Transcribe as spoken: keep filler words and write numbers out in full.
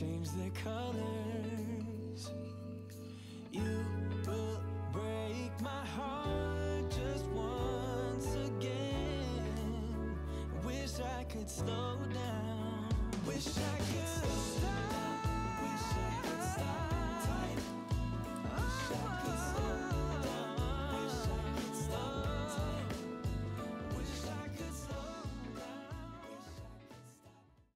change their colors. You will break my heart just once again. Wish I could slow down. Wish I could stop. Wish I could